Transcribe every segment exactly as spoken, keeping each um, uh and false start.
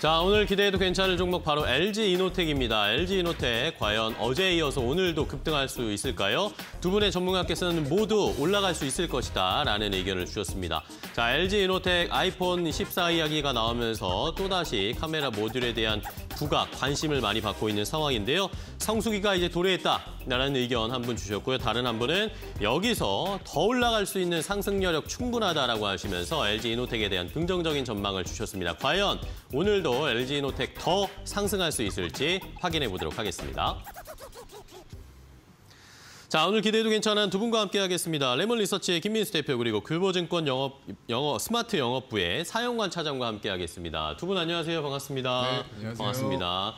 자, 오늘 기대해도 괜찮을 종목 바로 엘지 이노텍입니다. 엘지 이노텍 과연 어제에 이어서 오늘도 급등할 수 있을까요? 두 분의 전문가께서는 모두 올라갈 수 있을 것이다 라는 의견을 주셨습니다. 자, 엘지 이노텍 아이폰 십사 이야기가 나오면서 또다시 카메라 모듈에 대한 부각, 관심을 많이 받고 있는 상황인데요. 성수기가 이제 도래했다라는 의견 한 분 주셨고요. 다른 한 분은 여기서 더 올라갈 수 있는 상승 여력 충분하다라고 하시면서 엘지 이노텍에 대한 긍정적인 전망을 주셨습니다. 과연 오늘도 엘지 이노텍 더 상승할 수 있을지 확인해 보도록 하겠습니다. 자, 오늘 기대해도 괜찮은 두 분과 함께 하겠습니다. 레몬 리서치의 김민수 대표 그리고 글보증권 영업, 영어, 스마트 영업부의 사영관 차장과 함께 하겠습니다. 두 분 안녕하세요. 반갑습니다. 네, 안녕하세요. 반갑습니다.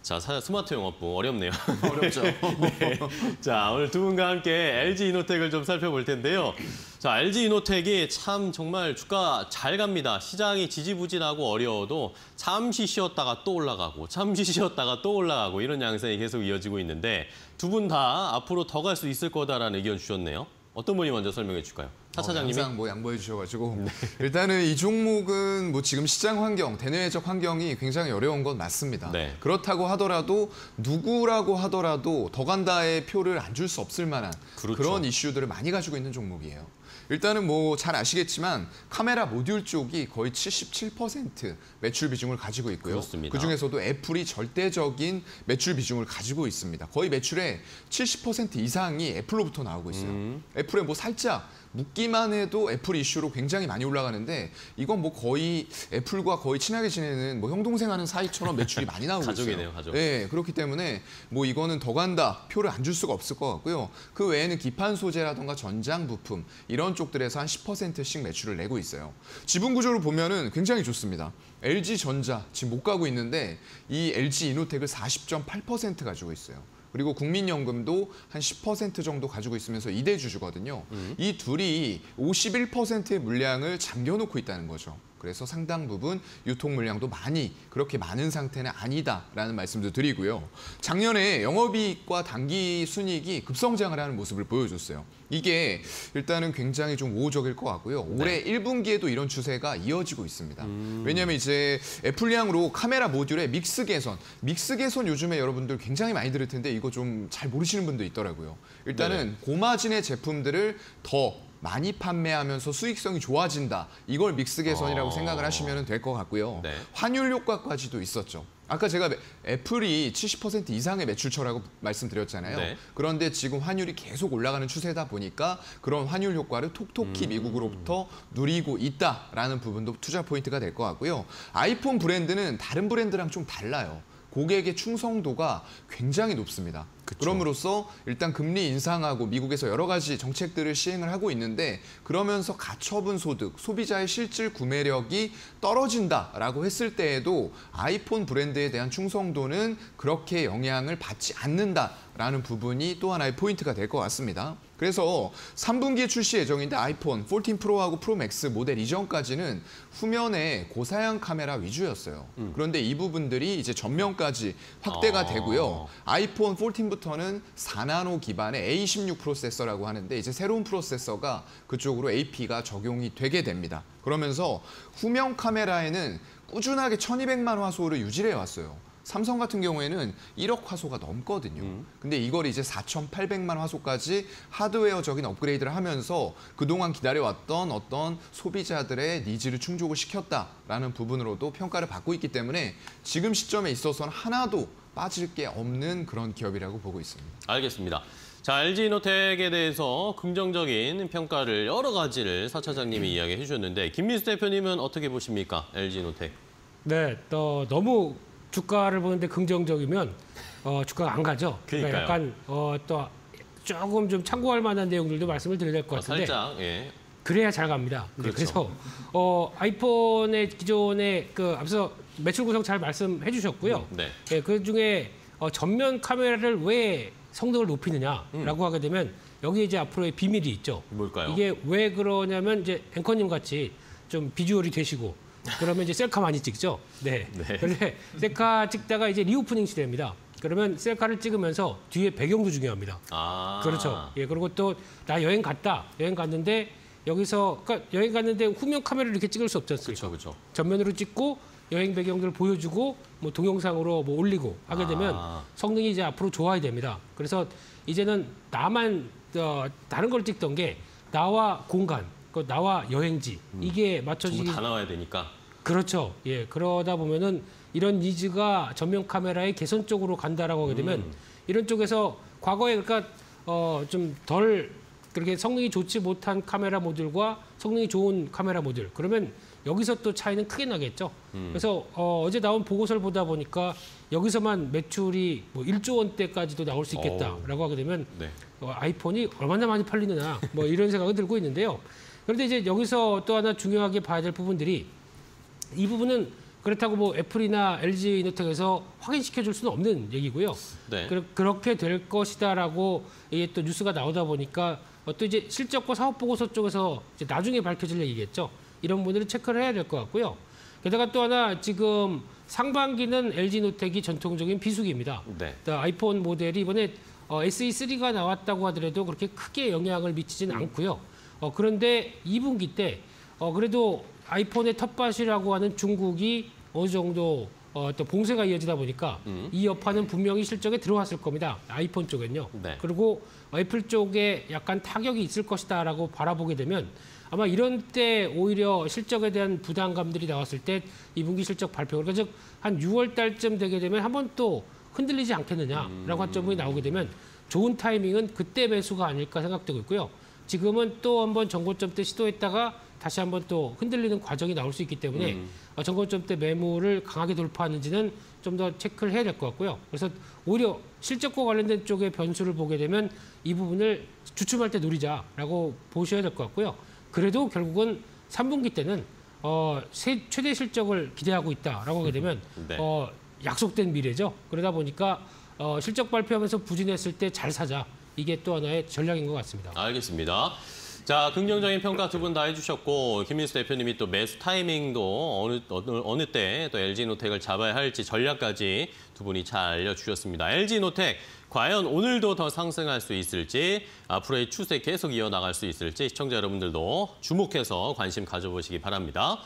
자, 스마트 영업부 어렵네요. 어렵죠. 네. 자, 오늘 두 분과 함께 엘지 이노텍을 좀 살펴볼 텐데요. 자, 엘지 이노텍이 참 정말 주가 잘 갑니다. 시장이 지지부진하고 어려워도 잠시 쉬었다가 또 올라가고 잠시 쉬었다가 또 올라가고 이런 양상이 계속 이어지고 있는데 두 분 다 앞으로 더 갈 수 있을 거다라는 의견 주셨네요. 어떤 분이 먼저 설명해 줄까요? 사 차장님이 항상 뭐 양보해 주셔가지고 네. 일단은 이 종목은 뭐 지금 시장 환경, 대내외적 환경이 굉장히 어려운 건 맞습니다. 네. 그렇다고 하더라도 누구라고 하더라도 더 간다의 표를 안 줄 수 없을 만한 그렇죠. 그런 이슈들을 많이 가지고 있는 종목이에요. 일단은 뭐 잘 아시겠지만 카메라 모듈 쪽이 거의 칠십칠 퍼센트 매출 비중을 가지고 있고요. 그렇습니다. 그중에서도 애플이 절대적인 매출 비중을 가지고 있습니다. 거의 매출의 칠십 퍼센트 이상이 애플로부터 나오고 있어요. 음. 애플에 뭐 살짝 묻기만 해도 애플 이슈로 굉장히 많이 올라가는데 이건 뭐 거의 애플과 거의 친하게 지내는 뭐 형동생 하는 사이처럼 매출이 많이 나오고 가족이네요, 있어요. 가족. 네, 그렇기 때문에 뭐 이거는 더 간다 표를 안 줄 수가 없을 것 같고요. 그 외에는 기판 소재라던가 전장 부품 이런 쪽들에서 한 십 퍼센트씩 매출을 내고 있어요. 지분 구조를 보면은 굉장히 좋습니다. 엘지전자 지금 못 가고 있는데 이 엘지 이노텍을 사십 점 팔 퍼센트 가지고 있어요. 그리고 국민연금도 한 십 퍼센트 정도 가지고 있으면서 이 대 주주거든요. 음. 이 둘이 오십일 퍼센트의 물량을 잠겨놓고 있다는 거죠. 그래서 상당 부분 유통 물량도 많이 그렇게 많은 상태는 아니다라는 말씀도 드리고요. 작년에 영업이익과 단기 순이익이 급성장을 하는 모습을 보여줬어요. 이게 일단은 굉장히 좀 우호적일 것 같고요. 올해 네. 일 분기에도 이런 추세가 이어지고 있습니다. 음. 왜냐하면 이제 애플향으로 카메라 모듈의 믹스 개선. 믹스 개선 요즘에 여러분들 굉장히 많이 들을 텐데 이거 좀 잘 모르시는 분도 있더라고요. 일단은 네. 고마진의 제품들을 더 많이 판매하면서 수익성이 좋아진다. 이걸 믹스 개선이라고 어... 생각을 하시면 될 것 같고요. 네. 환율 효과까지도 있었죠. 아까 제가 애플이 칠십 퍼센트 이상의 매출처라고 말씀드렸잖아요. 네. 그런데 지금 환율이 계속 올라가는 추세다 보니까 그런 환율 효과를 톡톡히 음... 미국으로부터 누리고 있다라는 부분도 투자 포인트가 될 것 같고요. 아이폰 브랜드는 다른 브랜드랑 좀 달라요. 고객의 충성도가 굉장히 높습니다. 그쵸. 그럼으로써 일단 금리 인상하고 미국에서 여러 가지 정책들을 시행을 하고 있는데 그러면서 가처분 소득, 소비자의 실질 구매력이 떨어진다라고 했을 때에도 아이폰 브랜드에 대한 충성도는 그렇게 영향을 받지 않는다라는 부분이 또 하나의 포인트가 될 것 같습니다. 그래서 삼 분기에 출시 예정인데 아이폰 십사 프로하고 프로 맥스 모델 이전까지는 후면에 고사양 카메라 위주였어요. 음. 그런데 이 부분들이 이제 전면까지 확대가 아... 되고요. 아이폰 십사부터는 사 나노 기반의 에이 이십육 프로세서라고 하는데 이제 새로운 프로세서가 그쪽으로 에이피가 적용이 되게 됩니다. 그러면서 후면 카메라에는 꾸준하게 천이백만 화소를 유지해 왔어요. 삼성 같은 경우에는 일억 화소가 넘거든요. 음. 근데 이걸 이제 사천팔백만 화소까지 하드웨어적인 업그레이드를 하면서 그동안 기다려왔던 어떤 소비자들의 니즈를 충족을 시켰다라는 부분으로도 평가를 받고 있기 때문에 지금 시점에 있어서는 하나도 빠질 게 없는 그런 기업이라고 보고 있습니다. 알겠습니다. 자, 엘지 이노텍에 대해서 긍정적인 평가를 여러 가지를 사 차장님이 음. 이야기해 주셨는데 김민수 대표님은 어떻게 보십니까? 엘지 이노텍. 네, 또 너무 주가를 보는데 긍정적이면 어, 주가가 안 가죠. 그러니까 약간 어, 또 조금 좀 참고할 만한 내용들도 말씀을 드려야 될 것 같은데 어, 살짝, 예. 그래야 잘 갑니다. 그렇죠. 그래서 어, 아이폰의 기존의 그 앞서 매출 구성 잘 말씀해 주셨고요. 음, 네. 예, 그중에 어, 전면 카메라를 왜 성능을 높이느냐라고 음. 하게 되면 여기 이제 앞으로의 비밀이 있죠. 뭘까요? 이게 왜 그러냐면 이제 앵커님 같이 좀 비주얼이 되시고 그러면 이제 셀카 많이 찍죠. 네. 네. 근데 셀카 찍다가 이제 리오프닝 시대입니다. 그러면 셀카를 찍으면서 뒤에 배경도 중요합니다. 아. 그렇죠. 예. 그리고 또 나 여행 갔다. 여행 갔는데 여기서 그러니까 여행 갔는데 후면 카메라를 이렇게 찍을 수 없지 않습니까? 그렇죠. 전면으로 찍고 여행 배경들을 보여주고 뭐 동영상으로 뭐 올리고 하게 되면 아. 성능이 이제 앞으로 좋아야 됩니다. 그래서 이제는 나만 어, 다른 걸 찍던 게 나와 공간, 나와 여행지 음. 이게 맞춰지기 전부 다 나와야 되니까. 그렇죠. 예, 그러다 보면은 이런 니즈가 전면 카메라의 개선 쪽으로 간다라고 하게 되면 음. 이런 쪽에서 과거에 그러니까 어, 좀 덜 그렇게 성능이 좋지 못한 카메라 모듈과 성능이 좋은 카메라 모듈 그러면 여기서 또 차이는 크게 나겠죠. 음. 그래서 어, 어제 나온 보고서를 보다 보니까 여기서만 매출이 뭐 일조 원대까지도 나올 수 있겠다라고 하게 되면 네. 어, 아이폰이 얼마나 많이 팔리느냐 뭐 이런 생각이 들고 있는데요. 그런데 이제 여기서 또 하나 중요하게 봐야 될 부분들이 이 부분은 그렇다고 뭐 애플이나 엘지 이노텍에서 확인시켜 줄 수는 없는 얘기고요. 네. 그, 그렇게 될 것이다라고 이게 또 뉴스가 나오다 보니까 또 이제 실적과 사업 보고서 쪽에서 이제 나중에 밝혀질 얘기겠죠. 이런 분들은 체크를 해야 될 것 같고요. 게다가 또 하나 지금 상반기는 엘지 이노텍이 전통적인 비수기입니다. 네. 그러니까 아이폰 모델이 이번에 어, 에스이 쓰리가 나왔다고 하더라도 그렇게 크게 영향을 미치진 음. 않고요. 어, 그런데 이 분기 때 어, 그래도 아이폰의 텃밭이라고 하는 중국이 어느 정도 어, 또 봉쇄가 이어지다 보니까 음. 이 여파는 분명히 실적에 들어왔을 겁니다. 아이폰 쪽엔요. 네. 그리고 애플 쪽에 약간 타격이 있을 것이다라고 바라보게 되면 아마 이런 때 오히려 실적에 대한 부담감들이 나왔을 때 이 분기 실적 발표, 그러니까 즉 한 유월 달쯤 되게 되면 한 번 또 흔들리지 않겠느냐라고 한 점이 나오게 되면 좋은 타이밍은 그때 매수가 아닐까 생각되고 있고요. 지금은 또 한 번 전고점 때 시도했다가 다시 한번 또 흔들리는 과정이 나올 수 있기 때문에 음. 전고점 때 매물을 강하게 돌파하는지는 좀 더 체크를 해야 될 것 같고요. 그래서 오히려 실적과 관련된 쪽의 변수를 보게 되면 이 부분을 주춤할 때 노리자라고 보셔야 될 것 같고요. 그래도 결국은 삼 분기 때는 어, 세, 최대 실적을 기대하고 있다라고 하게 되면 네. 어, 약속된 미래죠. 그러다 보니까 어, 실적 발표하면서 부진했을 때 잘 사자. 이게 또 하나의 전략인 것 같습니다. 알겠습니다. 자, 긍정적인 평가 두 분 다 해주셨고 김민수 대표님이 또 매수 타이밍도 어느 어느, 어느 때 또 엘지 이노텍을 잡아야 할지 전략까지 두 분이 잘 알려주셨습니다. 엘지 이노텍 과연 오늘도 더 상승할 수 있을지 앞으로의 추세 계속 이어나갈 수 있을지 시청자 여러분들도 주목해서 관심 가져보시기 바랍니다.